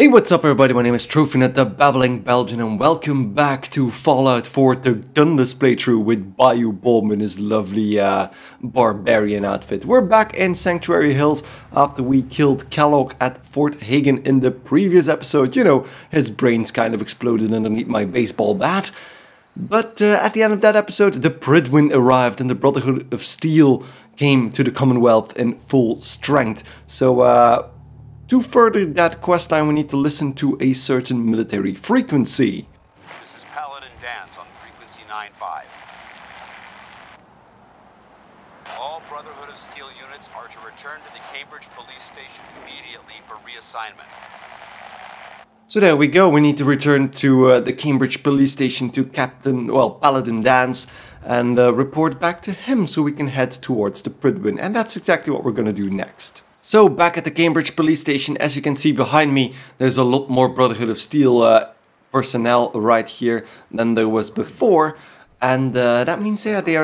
Hey, what's up everybody, my name is Trophynet the Babbling Belgian and welcome back to Fallout 4. They've done this playthrough with Bayou Bob in his lovely barbarian outfit. We're back in Sanctuary Hills after we killed Kellogg at Fort Hagen in the previous episode. You know, his brains kind of exploded underneath my baseball bat. But at the end of that episode, the Prydwen arrived and the Brotherhood of Steel came to the Commonwealth in full strength. So, to further that quest line, we need to listen to a certain military frequency. This is Paladin Danse on frequency 95. All Brotherhood of Steel units are to return to the Cambridge Police Station immediately for reassignment. So there we go, we need to return to the Cambridge Police Station to Paladin Danse and report back to him so we can head towards the Prydwen. And that's exactly what we're gonna do next. So back at the Cambridge Police Station, as you can see behind me, there's a lot more Brotherhood of Steel personnel right here than there was before. And that means they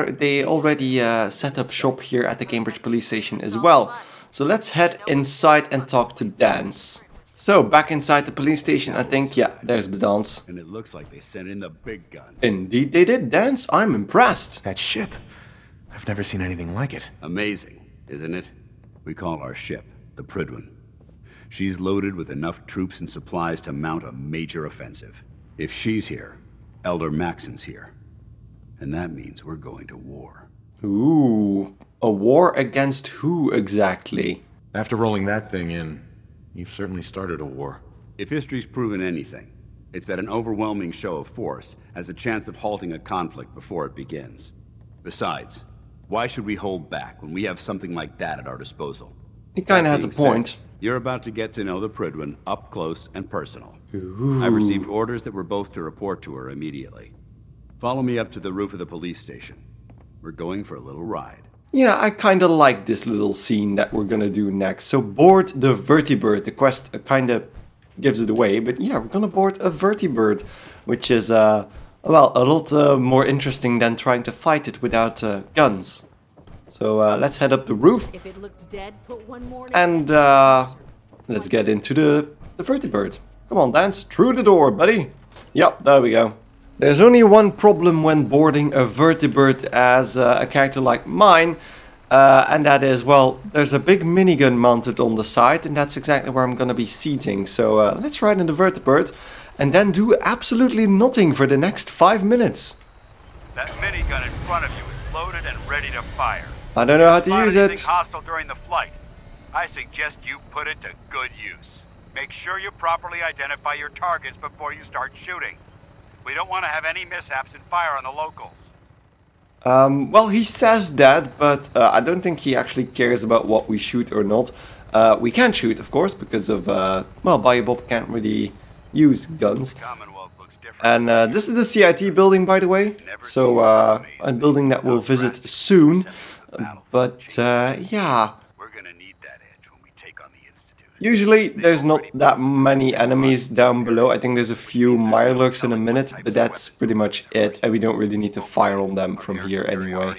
already set up shop here at the Cambridge Police Station as well. So let's head inside and talk to Danse. So back inside the police station, I think, yeah, there's the Danse. And it looks like they sent in the big guns. Indeed they did, Danse. I'm impressed. That ship, I've never seen anything like it. Amazing, isn't it? We call our ship the Prydwen. She's loaded with enough troops and supplies to mount a major offensive. If she's here, Elder Maxson's here. And that means we're going to war. Ooh, a war against who exactly? After rolling that thing in, you've certainly started a war. If history's proven anything, it's that an overwhelming show of force has a chance of halting a conflict before it begins. Besides, why should we hold back when we have something like that at our disposal? He kind of has a point. Said, you're about to get to know the Prydwen up close and personal. Ooh. I received orders that we're both to report to her immediately. Follow me up to the roof of the police station. We're going for a little ride. Yeah, I kind of like this little scene that we're going to do next. So board the vertibird. The quest kind of gives it away. But yeah, we're going to board a vertibird, which is... well, a lot more interesting than trying to fight it without guns. So let's head up the roof. If it looks dead, put one more and let's get into the vertibird. Come on, Danse, through the door, buddy. Yep, there we go. There's only one problem when boarding a vertibird as a character like mine. And that is, well, there's a big minigun mounted on the side. And that's exactly where I'm going to be seating. So let's ride in the vertibird. And then do absolutely nothing for the next 5 minutes. That minigun in front of you is loaded and ready to fire. I don't know how to use it. Hostile during the flight. I suggest you put it to good use. Make sure you properly identify your targets before you start shooting. We don't want to have any mishaps and fire on the locals. Well, he says that, but I don't think he actually cares about what we shoot or not. We can shoot, of course, because of well, Bayou Bob can't really use guns. And this is the CIT building, by the way, so a building that we'll visit soon. But yeah, usually there's not that many enemies down below. I think there's a few mirelurks in a minute, but that's pretty much it, and we don't really need to fire on them from here anyway.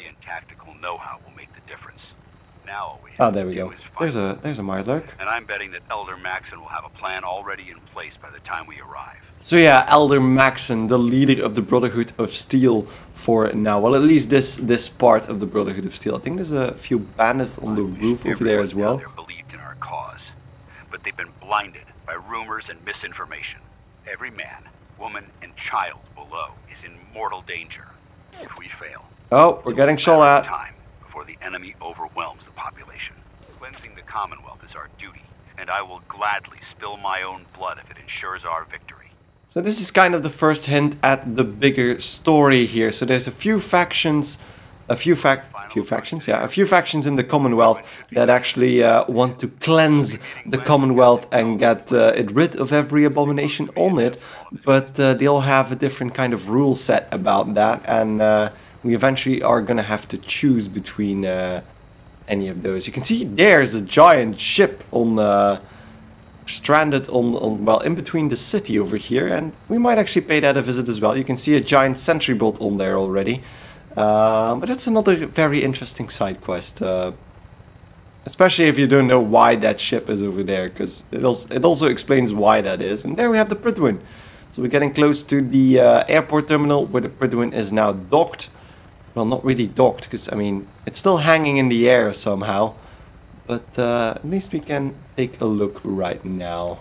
Ah, there we go. There's a mirelurk. And I'm betting that Elder Maxson will have a plan already in place by the time we arrive. So yeah, Elder Maxson, the leader of the Brotherhood of Steel for now. Well, at least this part of the Brotherhood of Steel. I think there's a few bandits on the roof over there as well. They're believed in our cause, but they've been blinded by rumors and misinformation. Every man, woman, and child below is in mortal danger if we fail. Oh, we're getting shot at. The enemy overwhelms the population. Cleansing the Commonwealth is our duty, and I will gladly spill my own blood if it ensures our victory. So this is kind of the first hint at the bigger story here. So there's a few factions in the Commonwealth that actually want to cleanse the Commonwealth and get it rid of every abomination on it, but they all have a different kind of rule set about that, and we eventually are going to have to choose between any of those. You can see there's a giant ship on stranded on well, in between the city over here, and we might actually pay that a visit as well. You can see a giant sentry bot on there already, but that's another very interesting side quest. Especially if you don't know why that ship is over there, because it also explains why that is. And there we have the Prydwen. So we're getting close to the airport terminal where the Prydwen is now docked. Well, not really docked, because, I mean, it's still hanging in the air somehow. But at least we can take a look right now.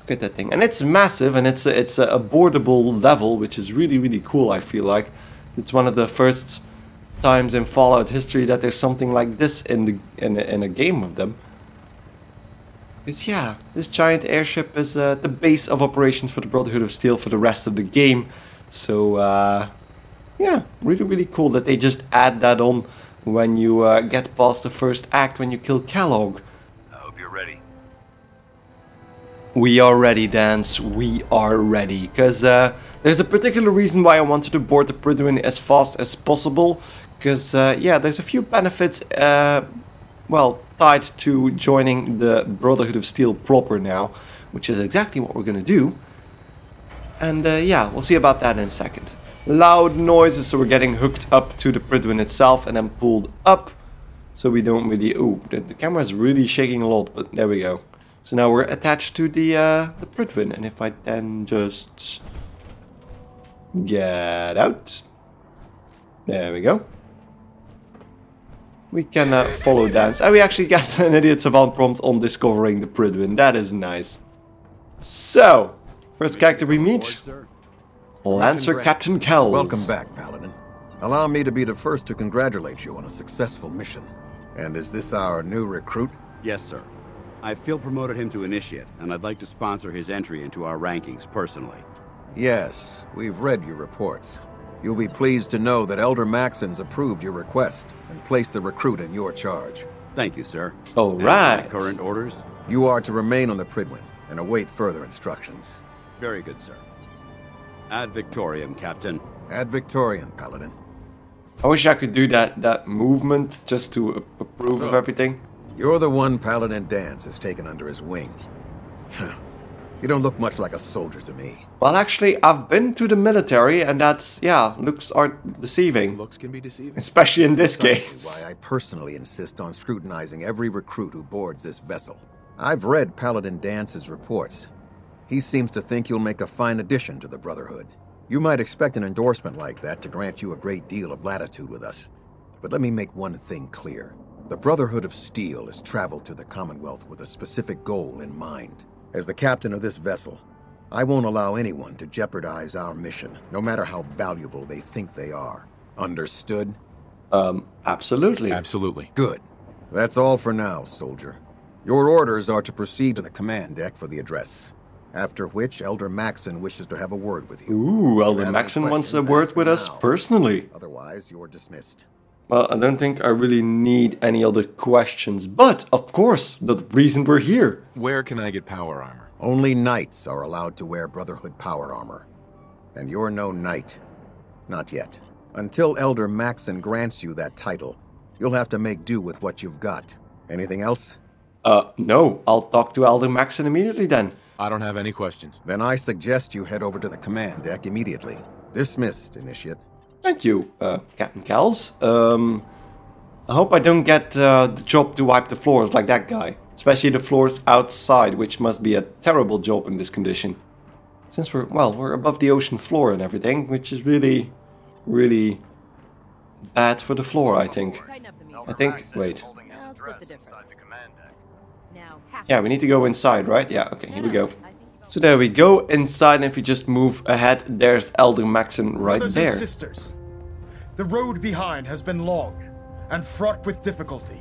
Look at that thing. And it's massive, and it's a boardable level, which is really, really cool, I feel like. It's one of the first times in Fallout history that there's something like this in a game of them. Because yeah, this giant airship is the base of operations for the Brotherhood of Steel for the rest of the game. So yeah, really, really cool that they just add that on when you get past the first act when you kill Kellogg. I hope you're ready. We are ready, Dance. We are ready. Because there's a particular reason why I wanted to board the Prydwen as fast as possible. Because, yeah, there's a few benefits, well, tied to joining the Brotherhood of Steel proper now. Which is exactly what we're going to do. And, yeah, we'll see about that in a second. Loud noises, so we're getting hooked up to the Prydwen itself and then pulled up. So we don't really... Ooh, the camera's really shaking a lot, but there we go. So now we're attached to the Prydwen, and if I then just get out, there we go. We can follow Dance, and we actually got an idiot savant prompt on discovering the Prydwen. That is nice. So, first character we meet, Lancer Captain Kells. Welcome back, Paladin. Allow me to be the first to congratulate you on a successful mission. And is this our new recruit? Yes, sir. I field promoted him to initiate, and I'd like to sponsor his entry into our rankings personally. Yes, we've read your reports. You'll be pleased to know that Elder Maxson's approved your request and placed the recruit in your charge. Thank you, sir. All right. And current orders? You are to remain on the Prydwen and await further instructions. Very good, sir. Ad Victoriam, Captain. Ad Victoriam, Paladin. I wish I could do that movement just to approve of everything. You're the one Paladin Danse has taken under his wing. You don't look much like a soldier to me. Well, actually, I've been to the military, and that's, yeah, looks are deceiving. Looks can be deceiving. Especially in this case. Why I personally insist on scrutinizing every recruit who boards this vessel. I've read Paladin Dance's reports. He seems to think you'll make a fine addition to the Brotherhood. You might expect an endorsement like that to grant you a great deal of latitude with us. But let me make one thing clear. The Brotherhood of Steel has traveled to the Commonwealth with a specific goal in mind. As the captain of this vessel, I won't allow anyone to jeopardize our mission, no matter how valuable they think they are. Understood? Absolutely. Absolutely. Good. That's all for now, soldier. Your orders are to proceed to the command deck for the address, after which Elder Maxson wishes to have a word with you. Ooh, Elder Maxson wants a word with us personally. Otherwise, you're dismissed. Well, I don't think I really need any other questions, but, of course, the reason we're here. Where can I get power armor? Only knights are allowed to wear Brotherhood power armor. And you're no knight. Not yet. Until Elder Maxson grants you that title, you'll have to make do with what you've got. Anything else? No. I'll talk to Elder Maxson immediately then. I don't have any questions. Then I suggest you head over to the command deck immediately. Dismissed, Initiate. Thank you, Captain Kells. I hope I don't get the job to wipe the floors like that guy. Especially the floors outside, which must be a terrible job in this condition. Since we're above the ocean floor and everything, which is really, really bad for the floor, I think. Wait. Yeah, we need to go inside, right? Yeah, okay, here we go. So there we go, inside, and if you just move ahead, there's Elder Maxson right Brothers there. And sisters, the road behind has been long and fraught with difficulty.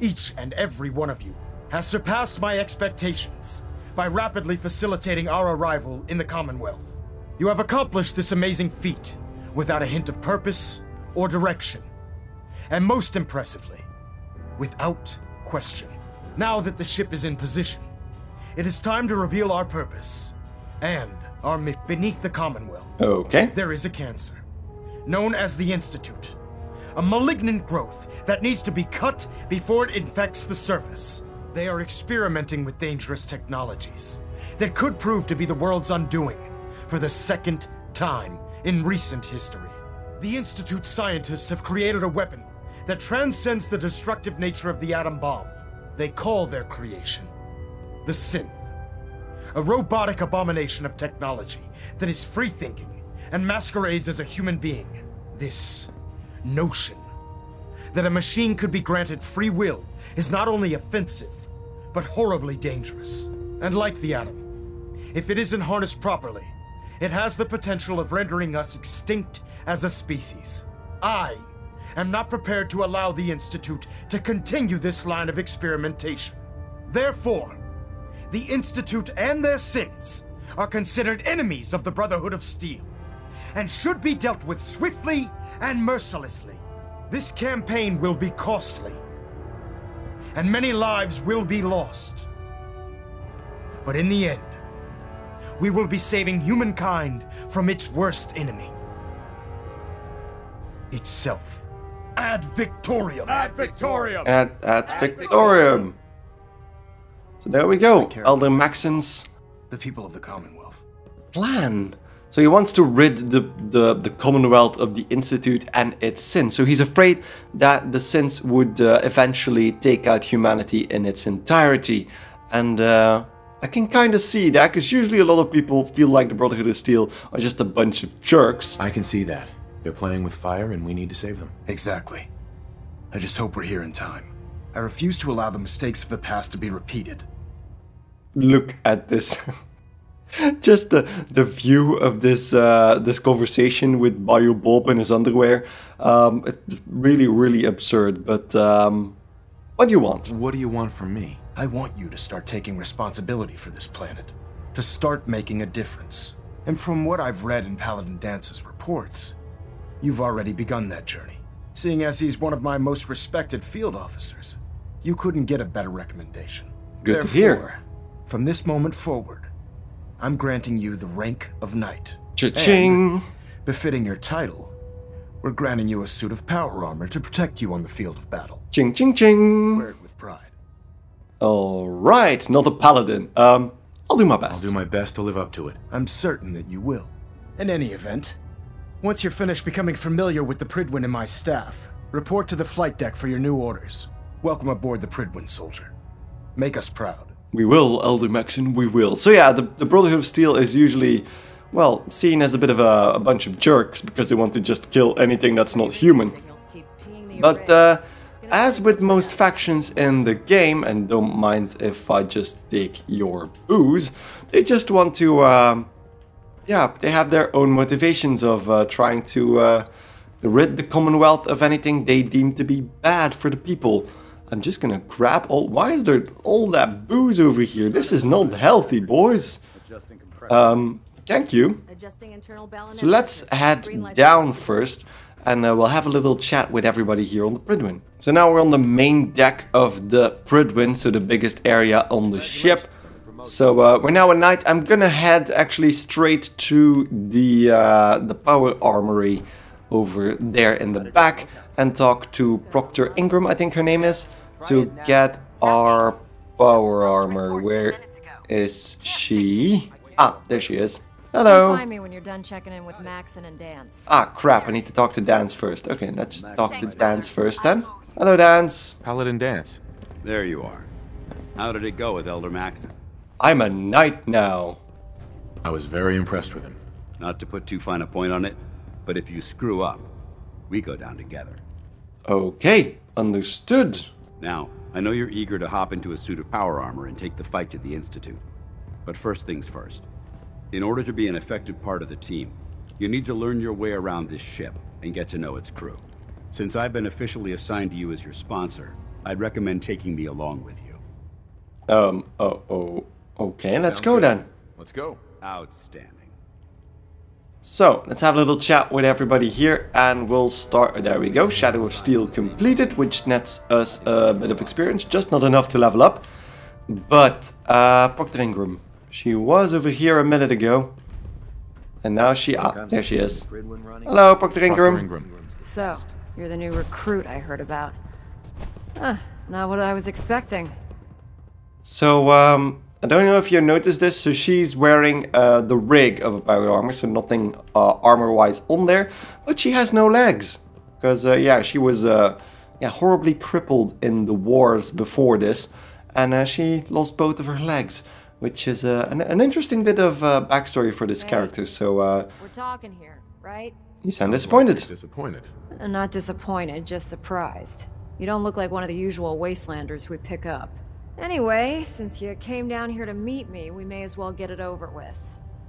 Each and every one of you has surpassed my expectations by rapidly facilitating our arrival in the Commonwealth. You have accomplished this amazing feat without a hint of purpose or direction, and most impressively, without question. Now that the ship is in position, it is time to reveal our purpose and our mission. Beneath the Commonwealth, there is a cancer known as the Institute, a malignant growth that needs to be cut before it infects the surface. They are experimenting with dangerous technologies that could prove to be the world's undoing for the second time in recent history. The Institute scientists have created a weapon that transcends the destructive nature of the atom bomb. They call their creation the synth, a robotic abomination of technology that is free-thinking and masquerades as a human being. This notion that a machine could be granted free will is not only offensive, but horribly dangerous. And like the atom, if it isn't harnessed properly, it has the potential of rendering us extinct as a species. I am not prepared to allow the Institute to continue this line of experimentation. Therefore, the Institute and their synths are considered enemies of the Brotherhood of Steel and should be dealt with swiftly and mercilessly. This campaign will be costly, and many lives will be lost. But in the end, we will be saving humankind from its worst enemy, itself. Ad Victoriam! Ad Victoriam! Ad Victoriam! So there we go, Elder Maxson's... the people of the Commonwealth. ...plan. So he wants to rid the Commonwealth of the Institute and its sins. So he's afraid that the sins would eventually take out humanity in its entirety. And I can kind of see that, because usually a lot of people feel like the Brotherhood of Steel are just a bunch of jerks. I can see that. They're playing with fire and we need to save them. Exactly. I just hope we're here in time. I refuse to allow the mistakes of the past to be repeated. Look at this. Just the view of this this conversation with Bayou Bob in his underwear. It's really absurd, but what do you want? What do you want from me? I want you to start taking responsibility for this planet. To start making a difference. And from what I've read in Paladin Danse's reports, you've already begun that journey. Seeing as he's one of my most respected field officers, you couldn't get a better recommendation. Good Therefore, to hear. From this moment forward, I'm granting you the rank of knight. Cha-ching! Befitting your title, we're granting you a suit of power armor to protect you on the field of battle. Ching, ching, ching! Wear it with pride. Alright, not a paladin. I'll do my best. I'll do my best to live up to it. I'm certain that you will. In any event, once you're finished becoming familiar with the Prydwen and my staff, report to the flight deck for your new orders. Welcome aboard the Prydwen, soldier. Make us proud. We will, Elder Maxson, we will. So yeah, the Brotherhood of Steel is usually, well, seen as a bit of a bunch of jerks because they want to just kill anything that's not human. But as with most factions in the game, and don't mind if I just take your booze, they just want to... yeah, they have their own motivations of trying to rid the Commonwealth of anything they deem to be bad for the people. I'm just gonna grab all... Why is there all that booze over here? This is not healthy, boys. Thank you. So let's head down first, and we'll have a little chat with everybody here on the Prydwen. So now we're on the main deck of the Prydwen, so the biggest area on the ship. So we're now at night. I'm gonna head actually straight to the power armory over there in the back and talk to Proctor Ingram, I think her name is, to get our power armor. Where is she? Ah, there she is. Hello. Find me when you're done checking in with Maxson and Danse. Ah, crap! I need to talk to Danse first. Okay, let's talk to Danse first then. Hello, Danse. Paladin Danse. There you are. How did it go with Elder Maxson? I'm a knight now. I was very impressed with him. Not to put too fine a point on it, but if you screw up, we go down together. Okay, understood. Now, I know you're eager to hop into a suit of power armor and take the fight to the Institute. But first things first. In order to be an effective part of the team, you need to learn your way around this ship and get to know its crew. Since I've been officially assigned to you as your sponsor, I'd recommend taking me along with you. Okay, let's go then. Let's go. Outstanding. So, let's have a little chat with everybody here and we'll start... There we go, Shadow of Steel completed, which nets us a bit of experience. Just not enough to level up. But, Proctor Ingram. She was over here a minute ago. And now she... Ah, there she is. Hello, Proctor Ingram. So, you're the new recruit I heard about. Not what I was expecting. So, I don't know if you noticed this, so she's wearing the rig of a power armor, so nothing armor-wise on there, but she has no legs. Because, yeah, she was horribly crippled in the wars before this, and she lost both of her legs, which is an interesting bit of backstory for this character. So we're talking here, right? You sound disappointed. Not disappointed, just surprised. You don't look like one of the usual wastelanders we pick up. Anyway, since you came down here to meet me, we may as well get it over with.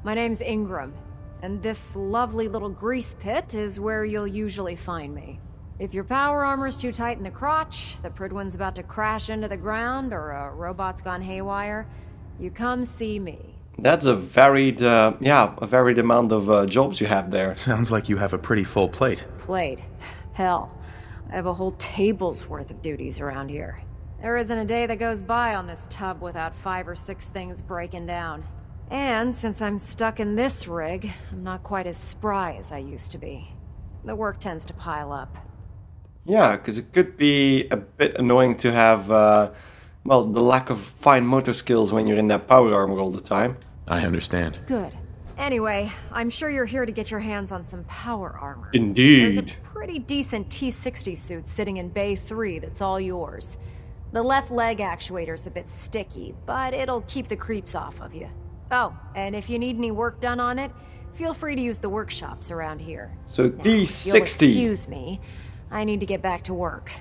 My name's Ingram, and this lovely little grease pit is where you'll usually find me. If your power armor's too tight in the crotch, the Prydwen's about to crash into the ground, or a robot's gone haywire, you come see me. That's a varied, a varied amount of jobs you have there. Sounds like you have a pretty full plate. Plate? Hell, I have a whole table's worth of duties around here. There isn't a day that goes by on this tub without 5 or 6 things breaking down. And since I'm stuck in this rig, I'm not quite as spry as I used to be. The work tends to pile up. Yeah, because it could be a bit annoying to have, well, the lack of fine motor skills when you're in that power armor all the time. I understand. Good. Anyway, I'm sure you're here to get your hands on some power armor. Indeed. There's a pretty decent T-60 suit sitting in Bay 3 that's all yours. The left leg actuator's a bit sticky, but it'll keep the creeps off of you. Oh, and if you need any work done on it, feel free to use the workshops around here. So T-60. You'll excuse me, I need to get back to work.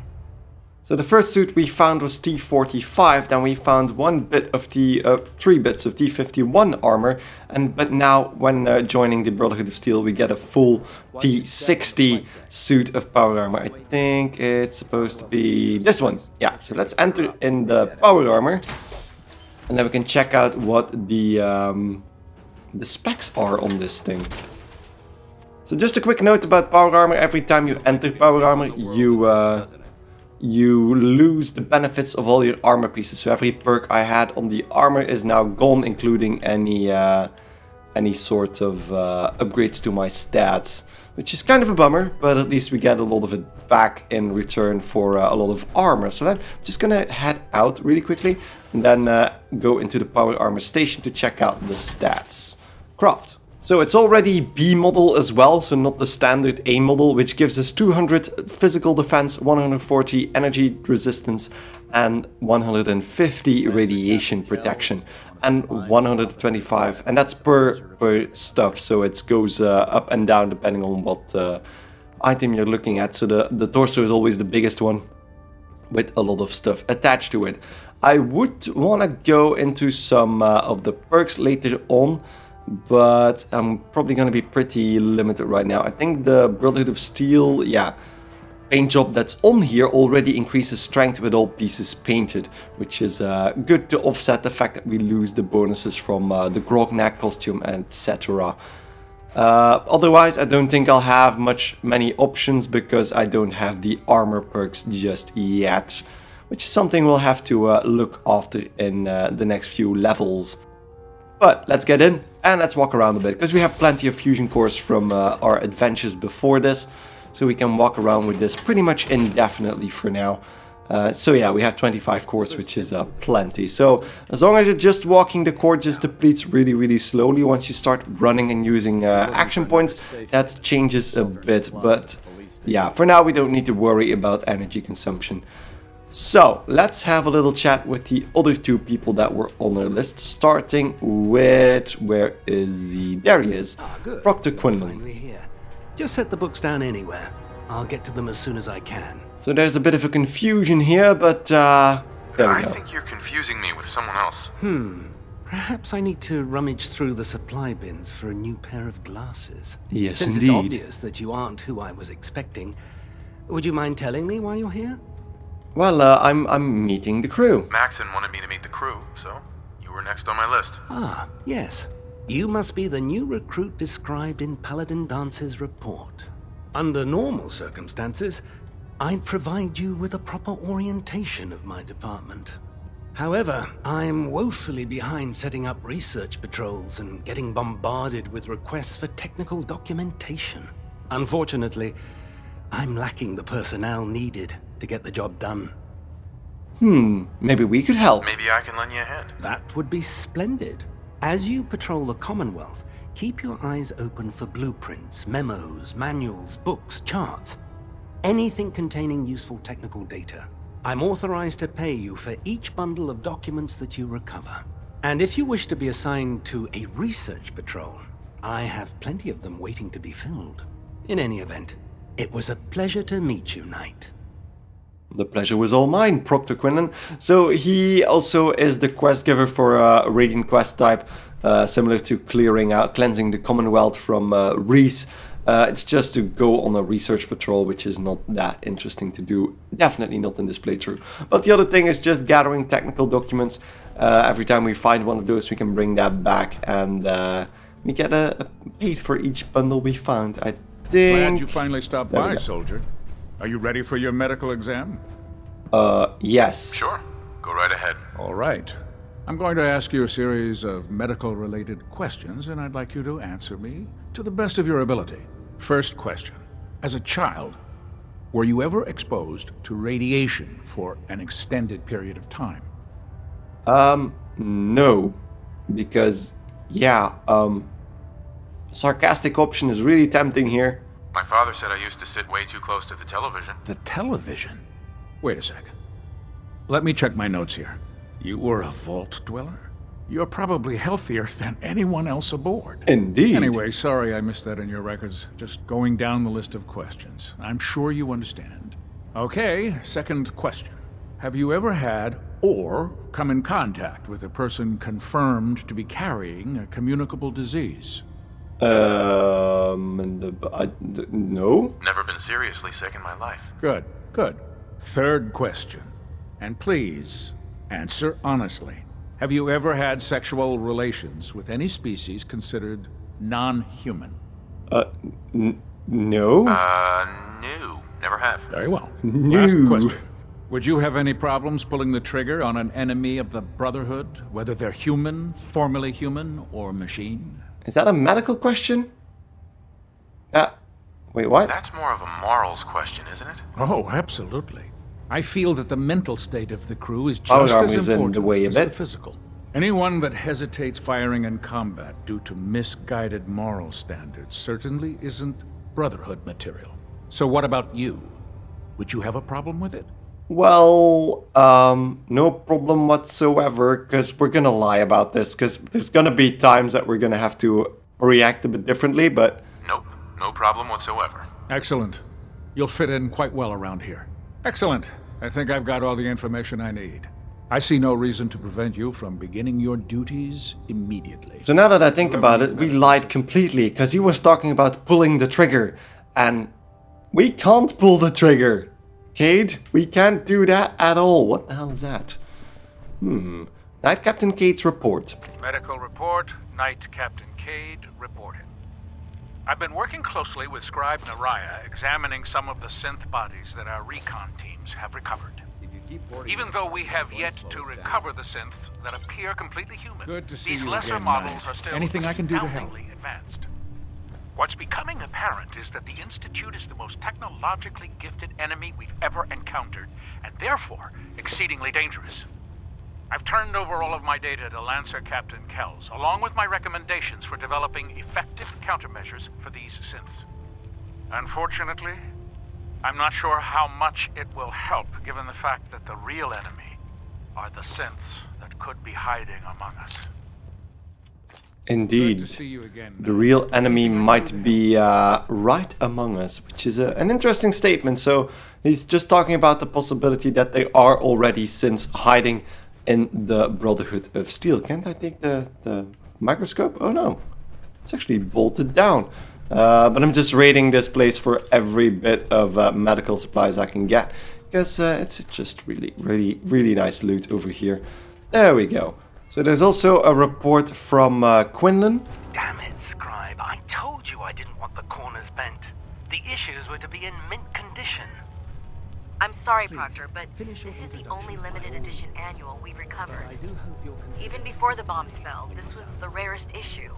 So the first suit we found was T-45, then we found one bit of three bits of T-51 armor, but now when joining the Brotherhood of Steel we get a full T-60 suit of power armor. I think it's supposed to be this one. Yeah, so let's enter in the power armor, and then we can check out what the specs are on this thing. So just a quick note about power armor, every time you enter power armor you lose the benefits of all your armor pieces. So every perk I had on the armor is now gone, including any sort of upgrades to my stats, which is kind of a bummer, but at least we get a lot of it back in return for a lot of armor. So then I'm just gonna head out really quickly and then go into the power armor station to check out the stats. Craft. So it's already B model as well, so not the standard A model, which gives us 200 physical defense, 140 energy resistance, and 150 radiation protection, and 125, and that's per stuff, so it goes up and down depending on what item you're looking at. So the torso is always the biggest one, with a lot of stuff attached to it. I would want to go into some of the perks later on, but I'm probably going to be pretty limited right now. I think the Brotherhood of Steel, paint job that's on here already increases strength with all pieces painted, which is good to offset the fact that we lose the bonuses from the Grognak costume, etc. Otherwise, I don't think I'll have many options because I don't have the armor perks just yet, which is something we'll have to look after in the next few levels. But let's get in and let's walk around a bit, because we have plenty of fusion cores from our adventures before this. So we can walk around with this pretty much indefinitely for now. So yeah, we have 25 cores, which is plenty. So as long as you're just walking, the core just depletes really, really slowly. Once you start running and using action points, that changes a bit. But yeah, for now we don't need to worry about energy consumption. So let's have a little chat with the other two people that were on their list, starting with, where is he? There he is, Proctor Quinlan. Just set the books down anywhere. I'll get to them as soon as I can. So there's a bit of a confusion here, but there we go. I think you're confusing me with someone else. Perhaps I need to rummage through the supply bins for a new pair of glasses. Yes, indeed. Since it's obvious that you aren't who I was expecting, would you mind telling me why you're here? Well, I'm meeting the crew. Maxson wanted me to meet the crew, so you were next on my list. Ah, yes. You must be the new recruit described in Paladin Danse's report. Under normal circumstances, I'd provide you with a proper orientation of my department. However, I'm woefully behind setting up research patrols and getting bombarded with requests for technical documentation. Unfortunately, I'm lacking the personnel needed to get the job done. Maybe we could help. Maybe I can lend you a hand. That would be splendid. As you patrol the Commonwealth, keep your eyes open for blueprints, memos, manuals, books, charts. anything containing useful technical data. I'm authorized to pay you for each bundle of documents that you recover. And if you wish to be assigned to a research patrol, I have plenty of them waiting to be filled. In any event, it was a pleasure to meet you, Knight. The pleasure was all mine, Proctor Quinlan. So he also is the quest giver for a Radiant quest type, similar to cleansing the Commonwealth from Reese. It's just to go on a research patrol, which is not that interesting to do. Definitely not in this playthrough. But the other thing is just gathering technical documents. Every time we find one of those, we can bring that back, and we get a paid for each bundle we found, I think. Glad you finally stopped by, soldier. Are you ready for your medical exam? Yes. Sure. Go right ahead. All right. I'm going to ask you a series of medical-related questions, and I'd like you to answer me to the best of your ability. First question. As a child, were you ever exposed to radiation for an extended period of time? No. Because, yeah, sarcastic option is really tempting here. My father said I used to sit way too close to the television. The television? Wait a second. Let me check my notes here. You were a vault dweller? You're probably healthier than anyone else aboard. Indeed. Anyway, sorry I missed that in your records. Just going down the list of questions. I'm sure you understand. Okay, second question. Have you ever had or come in contact with a person confirmed to be carrying a communicable disease? No. Never been seriously sick in my life. Good, good. Third question. And please, answer honestly. Have you ever had sexual relations with any species considered non-human? No. No. Never have. Very well. No. Last question. Would you have any problems pulling the trigger on an enemy of the Brotherhood, whether they're human, formerly human, or machine? Is that a medical question? Wait, what? That's more of a morals question, isn't it? Oh, absolutely. I feel that the mental state of the crew is just as important as the physical. Anyone that hesitates firing in combat due to misguided moral standards certainly isn't Brotherhood material. So what about you? Would you have a problem with it? Well, no problem whatsoever, because we're gonna lie about this, because there's gonna be times that we're gonna have to react a bit differently, but... Nope, no problem whatsoever. Excellent. You'll fit in quite well around here. Excellent. I think I've got all the information I need. I see no reason to prevent you from beginning your duties immediately. So now that I think about it, we lied completely, because he was talking about pulling the trigger, and we can't pull the trigger. Cade, we can't do that at all. What the hell is that? Night Captain Cade's report. Medical report, Night Captain Cade reported. I've been working closely with Scribe Naraya, examining some of the synth bodies that our recon teams have recovered. Even though we have yet to recover the synths that appear completely human, these lesser models are still astoundingly advanced. What's becoming apparent is that the Institute is the most technologically gifted enemy we've ever encountered, and therefore exceedingly dangerous. I've turned over all of my data to Lancer Captain Kells, along with my recommendations for developing effective countermeasures for these synths. Unfortunately, I'm not sure how much it will help, given the fact that the real enemy are the synths that could be hiding among us. Indeed, the real enemy might be right among us, which is an interesting statement. So he's just talking about the possibility that they are already hiding in the Brotherhood of Steel. Can't I take the microscope? Oh no, it's actually bolted down. But I'm just raiding this place for every bit of medical supplies I can get, because it's just really, really, really nice loot over here. There we go. So there's also a report from Quinlan. Damn it, Scribe. I told you I didn't want the corners bent. The issues were to be in mint condition. I'm sorry, Proctor, but this is the only limited edition annual we've recovered. Even before the bombs fell, this was the rarest issue.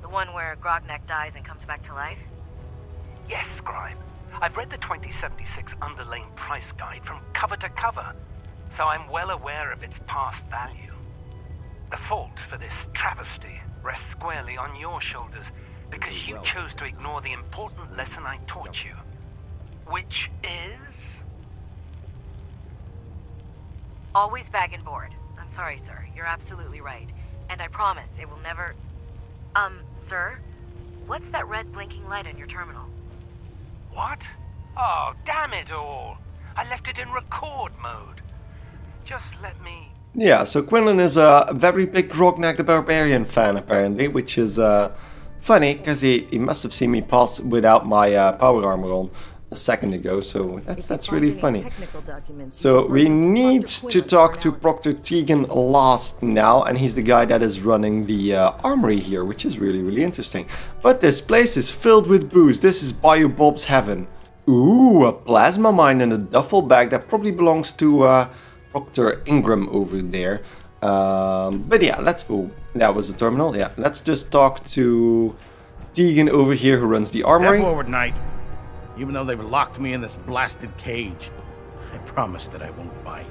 The one where Grognak dies and comes back to life? Yes, Scribe. I've read the 2076 Underlane price guide from cover to cover, so I'm well aware of its past value. The fault for this travesty rests squarely on your shoulders, because you chose to ignore the important lesson I taught you. Which is? Always bag and board. I'm sorry, sir. You're absolutely right. And I promise it will never... sir? What's that red blinking light on your terminal? What? Oh, damn it all. I left it in record mode. Just let me... Yeah, so Quinlan is a very big Grognak the Barbarian fan, apparently, which is funny, because he must have seen me pass without my power armor on a second ago, so that's really funny. So we need to talk to Proctor Tegan last now, and he's the guy that is running the armory here, which is really, really interesting. But this place is filled with booze. This is Bayou Bob's heaven. Ooh, a plasma mine and a duffel bag that probably belongs to... Proctor Ingram over there, but yeah, let's go. That was the terminal. Yeah, let's just talk to Tegan over here, who runs the armory. Step forward, Knight. Even though they've locked me in this blasted cage, I promise that I won't bite.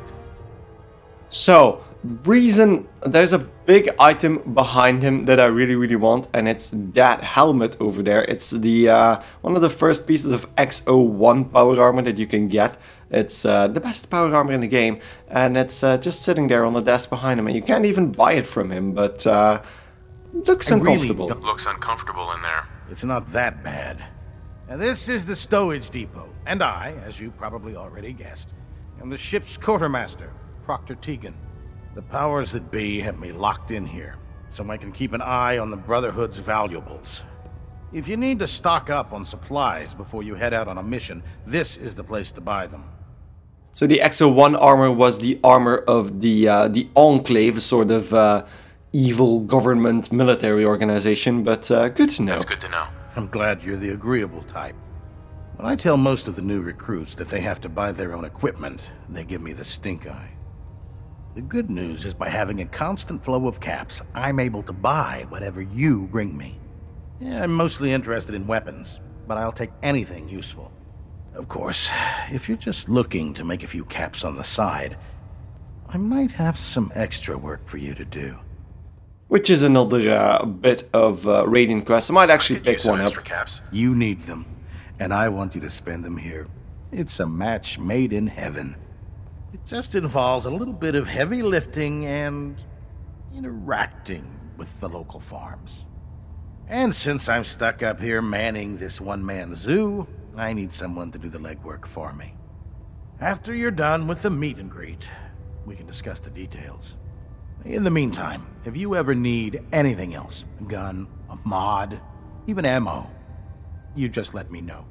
So, reason there's a big item behind him that I really, really want, and it's that helmet over there. It's the one of the first pieces of X01 power armor that you can get. It's the best power armor in the game, and it's just sitting there on the desk behind him, and you can't even buy it from him, but looks uncomfortable. Really looks uncomfortable in there. It's not that bad. Now, this is the stowage depot, and I, as you probably already guessed, am the ship's quartermaster, Proctor Tegan. The powers that be have me locked in here, so I can keep an eye on the Brotherhood's valuables. If you need to stock up on supplies before you head out on a mission, this is the place to buy them. So the X01 armor was the armor of the Enclave, a sort of evil government military organization, but good to know. That's good to know. I'm glad you're the agreeable type. When I tell most of the new recruits that they have to buy their own equipment, they give me the stink eye. The good news is by having a constant flow of caps, I'm able to buy whatever you bring me. Yeah, I'm mostly interested in weapons, but I'll take anything useful. Of course, if you're just looking to make a few caps on the side, I might have some extra work for you to do. Which is another bit of raiding quest. I might actually pick one up. Caps. You need them, and I want you to spend them here. It's a match made in heaven. It just involves a little bit of heavy lifting and interacting with the local farms. And since I'm stuck up here manning this one-man zoo, I need someone to do the legwork for me. After you're done with the meet and greet, we can discuss the details. In the meantime, if you ever need anything else, a gun, a mod, even ammo, you just let me know.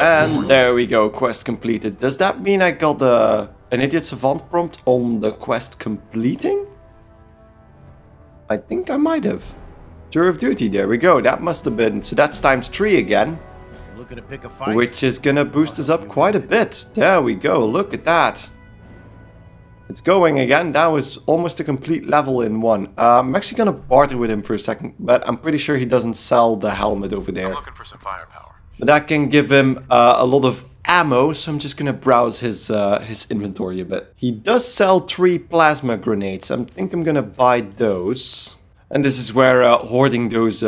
And there we go, quest completed. Does that mean I got an idiot savant prompt on the quest completing? I think I might have. Tour of Duty, there we go. That must have been... So that's ×3 again. Looking to pick a fight. Which is gonna boost us up quite a bit. There we go, look at that. It's going again. That was almost a complete level in one. I'm actually gonna barter with him for a second, but I'm pretty sure he doesn't sell the helmet over there. I'm looking for some firepower. But that can give him a lot of ammo, so I'm just gonna browse his inventory a bit. He does sell 3 plasma grenades. I think I'm gonna buy those. And this is where hoarding those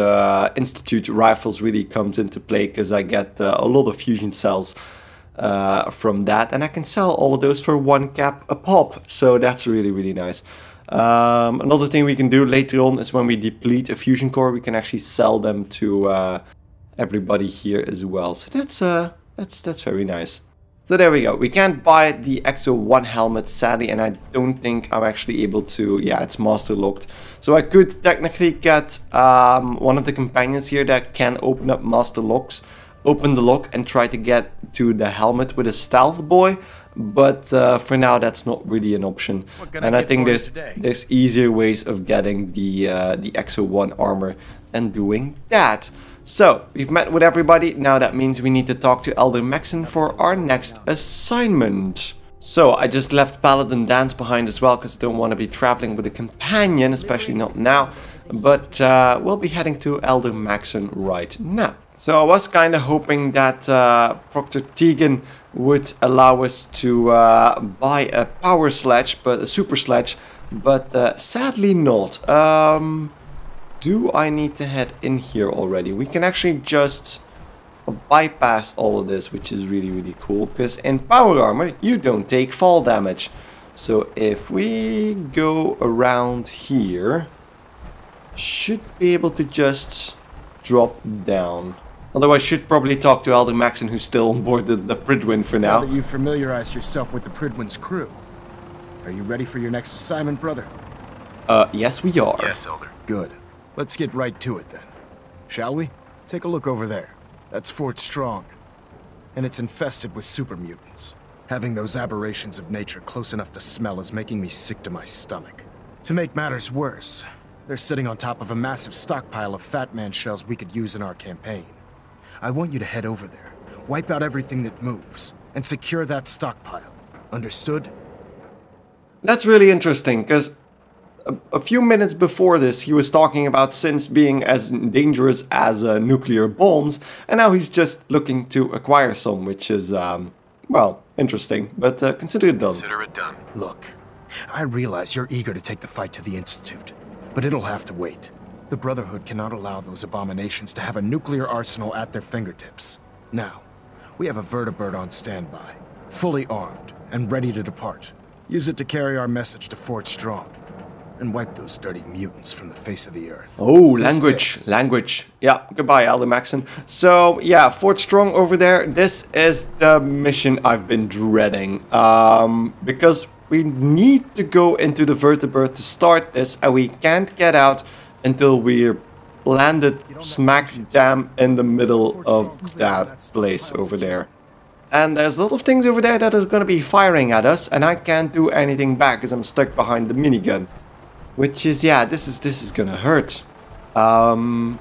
Institute rifles really comes into play, because I get a lot of fusion cells from that, and I can sell all of those for 1 cap a pop, so that's really, really nice. Another thing we can do later on is when we deplete a fusion core, we can actually sell them to everybody here as well, so that's very nice. So there we go. We can't buy the X01 helmet, sadly, and I don't think I'm actually able to... Yeah, it's master locked. So I could technically get one of the companions here that can open up master locks, open the lock and try to get to the helmet with a stealth boy, but for now that's not really an option. And I think there's easier ways of getting the X01 armor than doing that. So, we've met with everybody. Now that means we need to talk to Elder Maxson for our next assignment. So, I just left Paladin Danse behind as well, because I don't want to be traveling with a companion, especially not now. But we'll be heading to Elder Maxson right now. So, I was kind of hoping that Proctor Tegan would allow us to buy a power sledge, but a super sledge, but sadly not. Do I need to head in here already? We can actually just bypass all of this, which is really, really cool, because in power armor you don't take fall damage. So if we go around here, should be able to just drop down. Although I should probably talk to Elder Maxson, who's still on board the Prydwen for now. Now that you've familiarized yourself with the Prydwen's crew, are you ready for your next assignment, brother? Yes we are. Yes, Elder. Good. Let's get right to it then. Shall we? Take a look over there. That's Fort Strong. And it's infested with super mutants. Having those aberrations of nature close enough to smell is making me sick to my stomach. To make matters worse, they're sitting on top of a massive stockpile of Fat Man shells we could use in our campaign. I want you to head over there, wipe out everything that moves, and secure that stockpile. Understood? That's really interesting, because a few minutes before this, he was talking about synths being as dangerous as nuclear bombs, and now he's just looking to acquire some, which is, well, interesting, but consider it done. Consider it done. Look, I realize you're eager to take the fight to the Institute, but it'll have to wait. The Brotherhood cannot allow those abominations to have a nuclear arsenal at their fingertips. Now, we have a vertibird on standby, fully armed and ready to depart. Use it to carry our message to Fort Strong and wipe those dirty mutants from the face of the earth. Oh, language, language. Yeah, goodbye, Elder Maxson. So, yeah, Fort Strong over there. This is the mission I've been dreading, because we need to go into the vertibird to start this, and we can't get out until we're landed smack dam in the middle of that place over there. And there's a lot of things over there that is going to be firing at us, and I can't do anything back because I'm stuck behind the minigun. Which is, yeah, this is going to hurt. I'm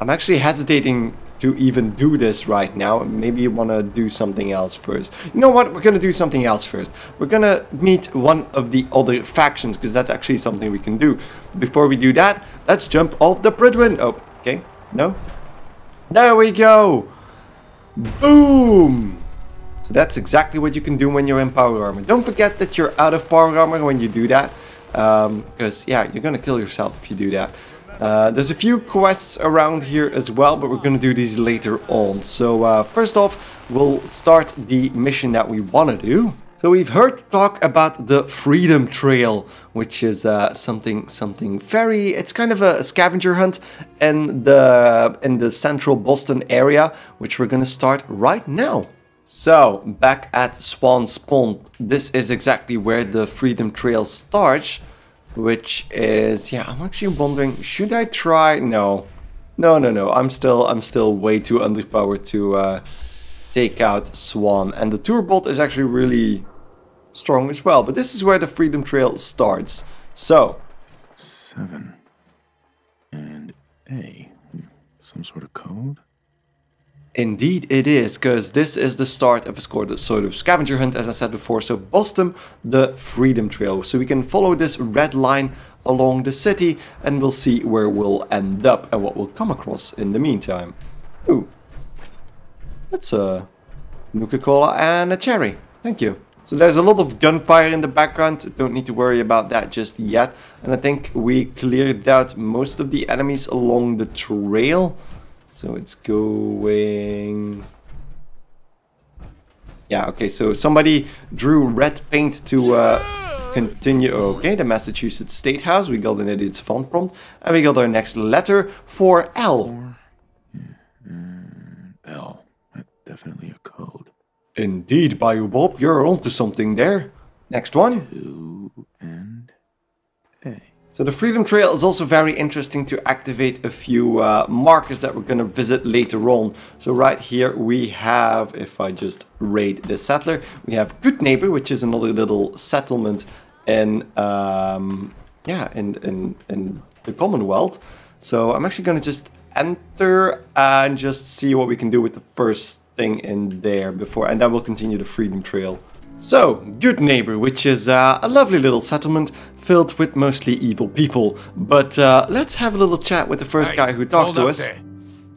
actually hesitating to even do this right now. Maybe you want to do something else first. You know what? We're going to do something else first. We're going to meet one of the other factions, because that's actually something we can do. Before we do that, let's jump off the Prydwen. Oh, okay. No. There we go. Boom. So that's exactly what you can do when you're in power armor. Don't forget that you're out of power armor when you do that. Because, yeah, you're going to kill yourself if you do that. There's a few quests around here as well, but we're going to do these later on. So first off, we'll start the mission that we want to do. So we've heard talk about the Freedom Trail, which is something very... It's kind of a scavenger hunt in the central Boston area, which we're going to start right now. So, back at Swan's Pond, this is exactly where the Freedom Trail starts, which is, yeah, I'm actually wondering, should I try? No, I'm still way too underpowered to take out Swan, and the tour bot is actually really strong as well, but this is where the Freedom Trail starts. So 7 and A, some sort of code. Indeed it is, because this is the start of a sort of scavenger hunt, as I said before. So Boston, the Freedom Trail. So we can follow this red line along the city, and we'll see where we'll end up and what we'll come across in the meantime. Ooh, that's a Nuka-Cola and a cherry. Thank you. So there's a lot of gunfire in the background. Don't need to worry about that just yet. And I think we cleared out most of the enemies along the trail. So it's going... Yeah, okay, so somebody drew red paint to continue... Okay, the Massachusetts State House. We got an idiot's font prompt. And we got our next letter for L. L. That's definitely a code. Indeed, Bayou Bob. You're onto something there. Next one. 2 and A. So the Freedom Trail is also very interesting to activate a few markers that we're going to visit later on. So right here we have, if I just raid the settler, we have Good Neighbor, which is another little settlement in the Commonwealth. So I'm actually going to just enter and just see what we can do with the first thing in there before, and then we'll continue the Freedom Trail. So, Good Neighbor, which is a lovely little settlement filled with mostly evil people. But let's have a little chat with the first guy who talked to us. There.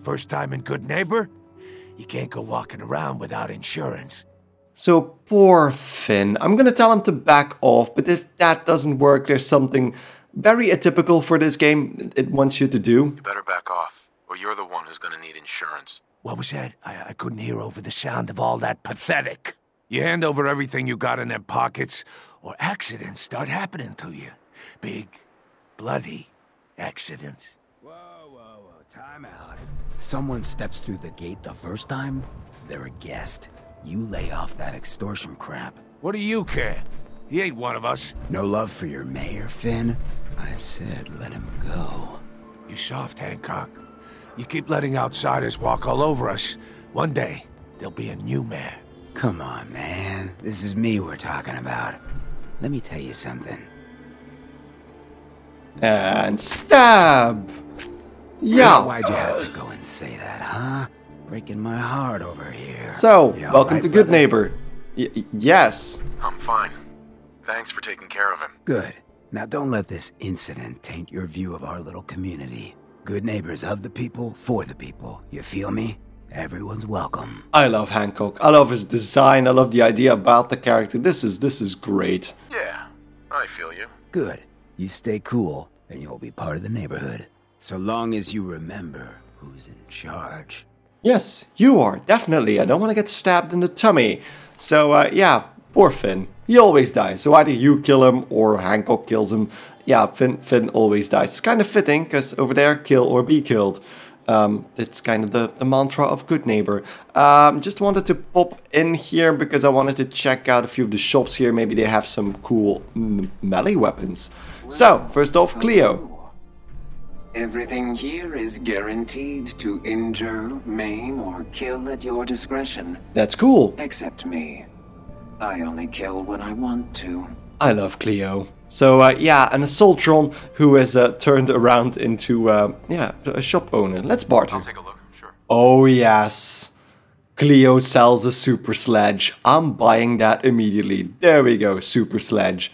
First time in Good Neighbor? You can't go walking around without insurance. So, poor Finn. I'm going to tell him to back off, but if that doesn't work, there's something very atypical for this game it wants you to do. You better back off, or you're the one who's going to need insurance. What was that? I couldn't hear over the sound of all that pathetic. You hand over everything you got in their pockets, or accidents start happening to you. Big, bloody accidents. Whoa, time out. Someone steps through the gate the first time, they're a guest. You lay off that extortion crap. What do you care? He ain't one of us. No love for your mayor, Finn? I said let him go. You soft, Hancock. You keep letting outsiders walk all over us. One day, there'll be a new mayor. Come on, man. This is me we're talking about. Let me tell you something. And stab! Yeah. Why'd you have to go and say that, huh? Breaking my heart over here. So, welcome to Good Neighbor. Yes. I'm fine. Thanks for taking care of him. Good. Now don't let this incident taint your view of our little community. Good neighbors of the people, for the people. You feel me? Everyone's welcome. I love Hancock. I love his design. I love the idea about the character. This is great. Yeah, I feel you. Good. You stay cool, and you'll be part of the neighborhood. So long as you remember who's in charge. Yes, you are, definitely. I don't want to get stabbed in the tummy. So, yeah, poor Finn. He always dies. So either you kill him or Hancock kills him. Yeah, Finn always dies. It's kind of fitting, because over there, kill or be killed. It's kind of the mantra of Good Neighbor. Just wanted to pop in here because I wanted to check out a few of the shops here. Maybe they have some cool melee weapons. So, first off, Cleo. Everything here is guaranteed to injure, maim, or kill at your discretion. That's cool. Except me. I only kill when I want to. I love Cleo. So, yeah, an Assaultron who has turned around into, a shop owner. Let's barter. I'll take a look, sure. Oh, yes. Cleo sells a super sledge. I'm buying that immediately. There we go, super sledge.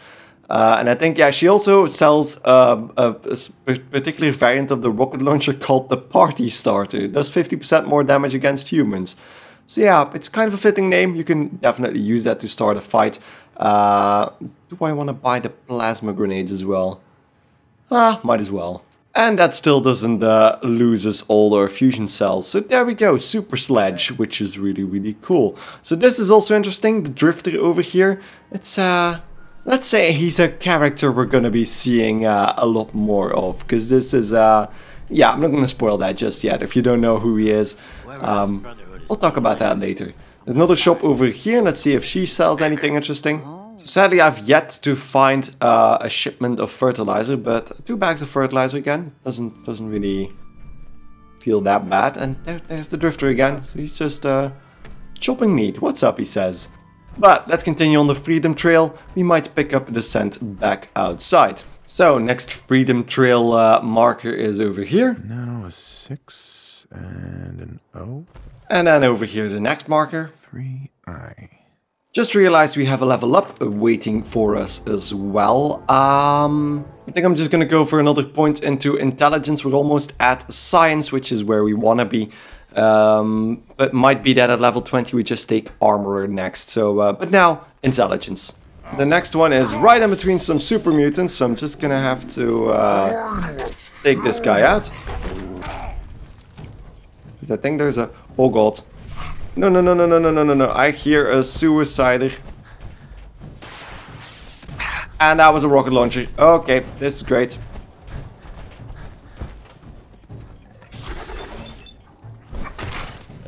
And I think, yeah, she also sells a particular variant of the rocket launcher called the Party Starter. It does 50% more damage against humans. So yeah, it's kind of a fitting name. You can definitely use that to start a fight. Do I want to buy the plasma grenades as well? Might as well. And that still doesn't lose us all our fusion cells. So there we go, Super Sledge, which is really, really cool. So this is also interesting, the Drifter over here. It's, let's say he's a character we're gonna be seeing a lot more of, because this is, yeah, I'm not gonna spoil that just yet. If you don't know who he is, we'll talk about that later. There's another shop over here. Let's see if she sells anything interesting. So sadly, I've yet to find a shipment of fertilizer, but 2 bags of fertilizer again doesn't really feel that bad. And there's the Drifter again. So he's just chopping meat. What's up? He says. But let's continue on the Freedom Trail. We might pick up the descent back outside. So next Freedom Trail marker is over here. Now a 6 and an O. And then over here the next marker. 3I. Just realized we have a level up waiting for us as well. I think I'm just going to go for another point into intelligence. We're almost at science, which is where we want to be. But might be that at level 20 we just take armorer next. So, but now, intelligence. The next one is right in between some super mutants, so I'm just gonna have to take this guy out. Because I think there's a... Oh god. No. I hear a suicider. And that was a rocket launcher. Okay, this is great.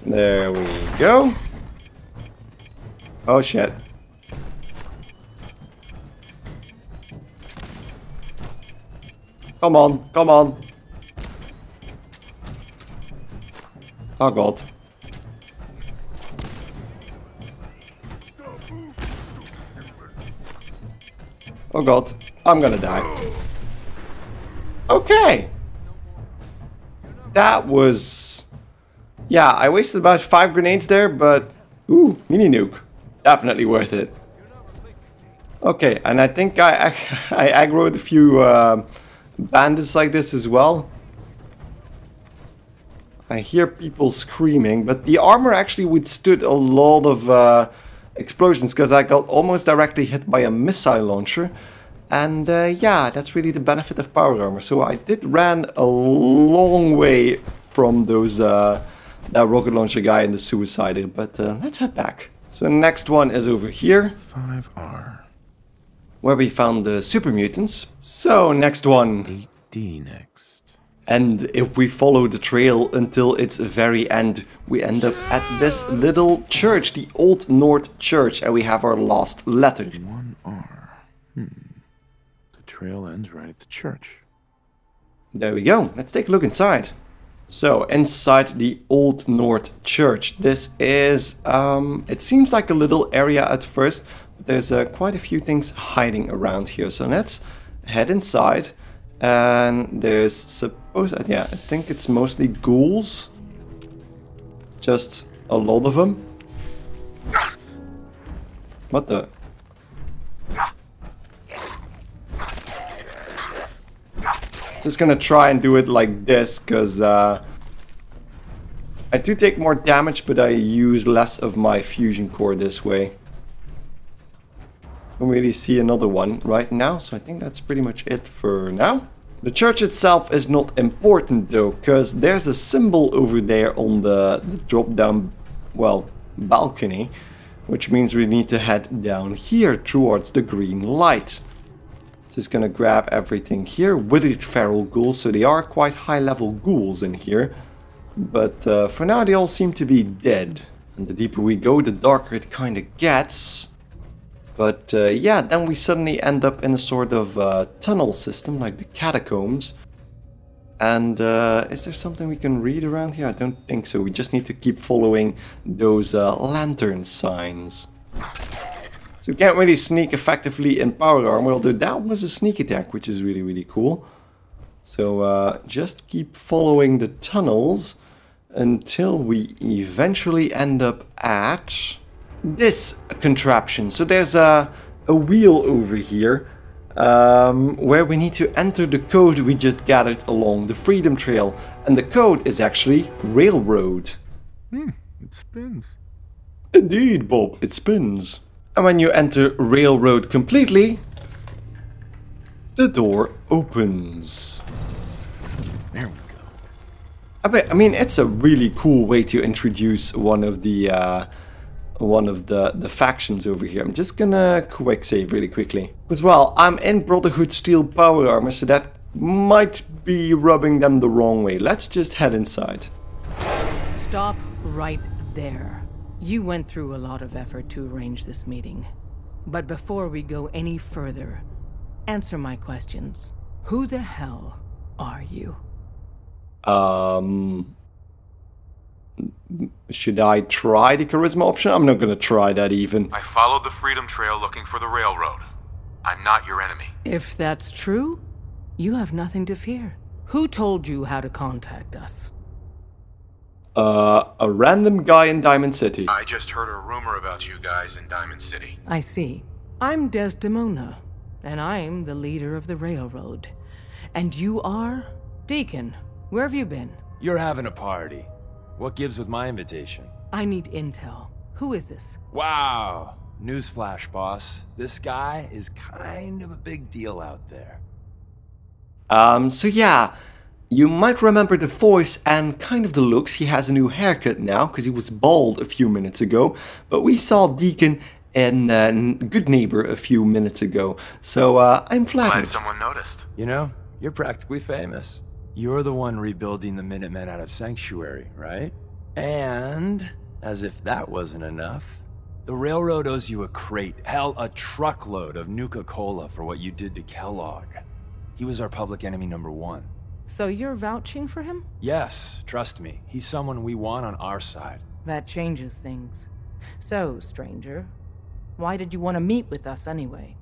There we go. Oh shit. Come on, come on. Oh god. Oh god, I'm gonna die. Okay. That was... Yeah, I wasted about 5 grenades there, but... Ooh, mini nuke. Definitely worth it. Okay, and I think I aggroed a few bandits like this as well. I hear people screaming, but the armor actually withstood a lot of explosions, because I got almost directly hit by a missile launcher. And yeah, that's really the benefit of power armor. So I did ran a long way from those... rocket launcher guy and the suicider, but let's head back. So the next one is over here. 5R. Where we found the super mutants. So next one. 8D next. And if we follow the trail until its very end, we end up at this little church, the Old North Church, and we have our last letter. 1R. The trail ends right at the church. There we go. Let's take a look inside. So inside the Old North Church, this is, it seems like a little area at first, but there's quite a few things hiding around here. So let's head inside. And there's yeah, I think it's mostly ghouls. Just a lot of them. What the? Just gonna try and do it like this, because I do take more damage, but I use less of my fusion core this way. Don't really see another one right now, so I think that's pretty much it for now. The church itself is not important though, because there's a symbol over there on the drop down, well, balcony, which means we need to head down here towards the green light. Just gonna grab everything here. Withered feral ghouls, so they are quite high level ghouls in here, but for now they all seem to be dead, and the deeper we go the darker it kind of gets. But yeah, then we suddenly end up in a sort of tunnel system, like the catacombs. And is there something we can read around here? I don't think so. We just need to keep following those lantern signs. So we can't really sneak effectively in power armor, although that was a sneak attack, which is really, really cool. So just keep following the tunnels until we eventually end up at this contraption. So there's a wheel over here where we need to enter the code we just gathered along the Freedom Trail, and the code is actually Railroad. It spins. Indeed, Bob, it spins. And when you enter Railroad completely, the door opens. There we go. I mean, it's a really cool way to introduce one of the factions over here. I'm just gonna quick save really quickly. Because, well, I'm in Brotherhood Steel power armor, so that might be rubbing them the wrong way. Let's just head inside. Stop right there. You went through a lot of effort to arrange this meeting. But before we go any further, answer my questions. Who the hell are you? Should I try the charisma option? I'm not gonna try that even. I followed the Freedom Trail looking for the railroad. I'm not your enemy. If that's true, you have nothing to fear. Who told you how to contact us? A random guy in Diamond City. I just heard a rumor about you guys in Diamond City. I see. I'm Desdemona, and I'm the leader of the railroad. And you are? Deacon, where have you been? You're having a party. What gives with my invitation? I need intel. Who is this? Wow! Newsflash, boss. This guy is kind of a big deal out there. So yeah, you might remember the voice and kind of the looks. He has a new haircut now, because he was bald a few minutes ago. But we saw Deacon in Good Neighbor a few minutes ago. So I'm flattered. Glad someone noticed. You know, you're practically famous. You're the one rebuilding the Minutemen out of Sanctuary, right? And, as if that wasn't enough, the Railroad owes you a crate, hell, a truckload of Nuka-Cola for what you did to Kellogg. He was our public enemy #1. So you're vouching for him? Yes, trust me. He's someone we want on our side. That changes things. So, stranger, why did you want to meet with us anyway?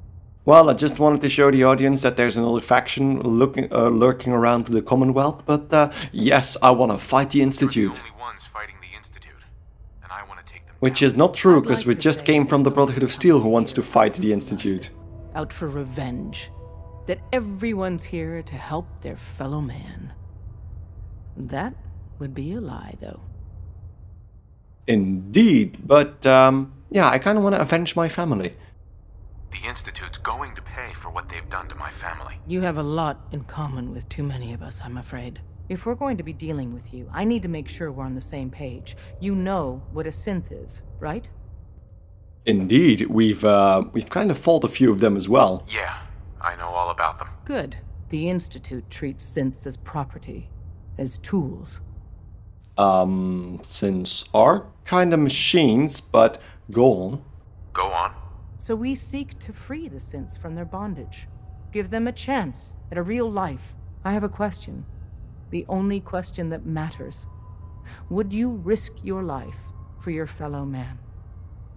Well, I just wanted to show the audience that there's another faction lurking around the Commonwealth, but yes, I want to fight the Institute. You're the only ones fighting the Institute, and I want to take them down. Which is not true, because we just came from the Brotherhood of Steel who wants to fight the Institute. Out for revenge. That everyone's here to help their fellow man. That would be a lie, though. Indeed, but yeah, I kind of want to avenge my family. The Institute's going to pay for what they've done to my family. You have a lot in common with too many of us, I'm afraid. If we're going to be dealing with you, I need to make sure we're on the same page. You know what a synth is, right? Indeed. We've kind of fought a few of them as well. Yeah, I know all about them. Good. The Institute treats synths as property, as tools. Synths are kind of machines, but go on. Go on. So we seek to free the synths from their bondage. Give them a chance at a real life. I have a question. The only question that matters. Would you risk your life for your fellow man?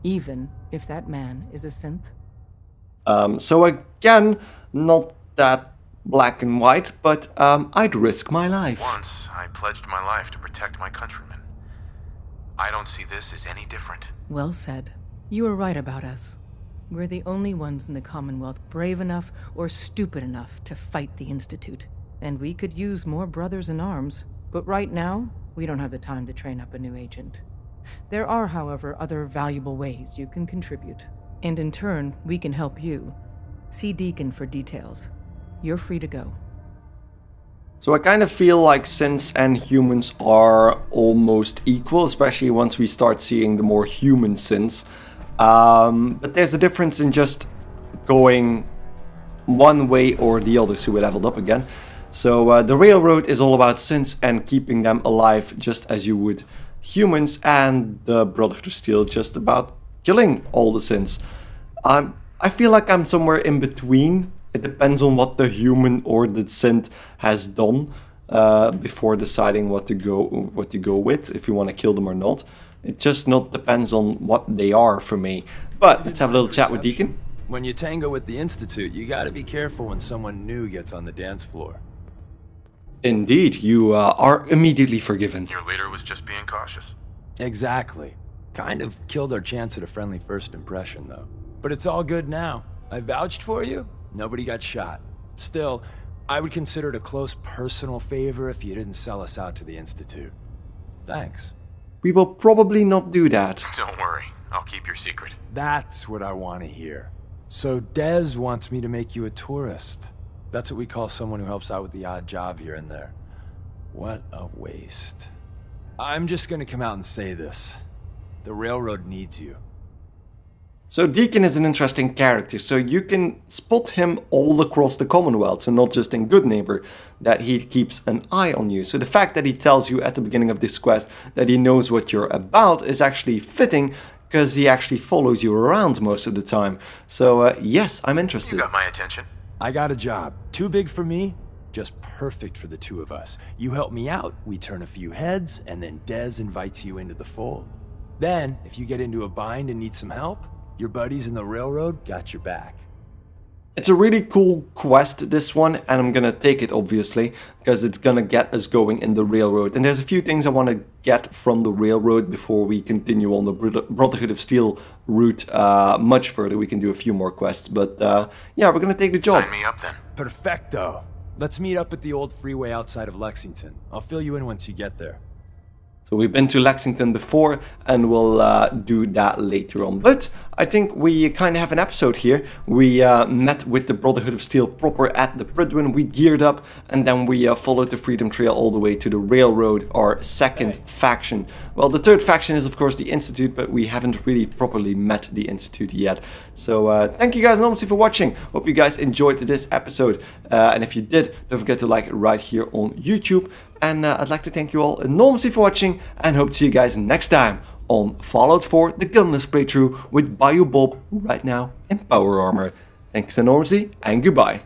Even if that man is a synth? So again, not that black and white, but I'd risk my life. Once, I pledged my life to protect my countrymen. I don't see this as any different. Well said. You are right about us. We're the only ones in the Commonwealth brave enough or stupid enough to fight the Institute. And we could use more brothers in arms. But right now, we don't have the time to train up a new agent. There are, however, other valuable ways you can contribute. And in turn, we can help you. See Deacon for details. You're free to go. So I kind of feel like synths and humans are almost equal, especially once we start seeing the more human synths. But there's a difference in just going one way or the other, so we leveled up again. So the Railroad is all about synths and keeping them alive just as you would humans, and the Brotherhood of Steel just about killing all the synths. I feel like I'm somewhere in between. It depends on what the human or the synth has done before deciding what to go with, if you want to kill them or not. It just not depends on what they are for me. But let's have a little chat with Deacon. When you tango with the Institute, you gotta be careful when someone new gets on the dance floor. Indeed, you are immediately forgiven. Your leader was just being cautious. Exactly. Kind of killed our chance at a friendly first impression, though. But it's all good now. I vouched for you. Nobody got shot. Still, I would consider it a close personal favor if you didn't sell us out to the Institute. Thanks. We will probably not do that. Don't worry. I'll keep your secret. That's what I want to hear. So Des wants me to make you a tourist. That's what we call someone who helps out with the odd job here and there. What a waste. I'm just going to come out and say this. The Railroad needs you. So Deacon is an interesting character, so you can spot him all across the Commonwealth, so not just in Good Neighbor, that he keeps an eye on you. So the fact that he tells you at the beginning of this quest that he knows what you're about is actually fitting, because he actually follows you around most of the time. So yes, I'm interested. You got my attention. I got a job. Too big for me, just perfect for the two of us. You help me out, we turn a few heads, and then Des invites you into the fold. Then, if you get into a bind and need some help, your buddies in the Railroad got your back. It's a really cool quest, this one, and I'm gonna take it, obviously, because it's gonna get us going in the Railroad. And there's a few things I want to get from the Railroad before we continue on the Brotherhood of Steel route much further. We can do a few more quests, but yeah, we're gonna take the job. Sign me up then. Perfecto. Let's meet up at the old freeway outside of Lexington. I'll fill you in once you get there. So we've been to Lexington before, and we'll do that later on. But I think we kind of have an episode here. We met with the Brotherhood of Steel proper at the Prydwen. We geared up, and then we followed the Freedom Trail all the way to the Railroad, our second faction. Well, the third faction is, of course, the Institute, but we haven't really properly met the Institute yet. So thank you guys enormously for watching. Hope you guys enjoyed this episode. And if you did, don't forget to like it right here on YouTube. And I'd like to thank you all enormously for watching, and hope to see you guys next time on Fallout 4, the gunless playthrough with Bayou Bob right now in power armor. Thanks enormously, and goodbye.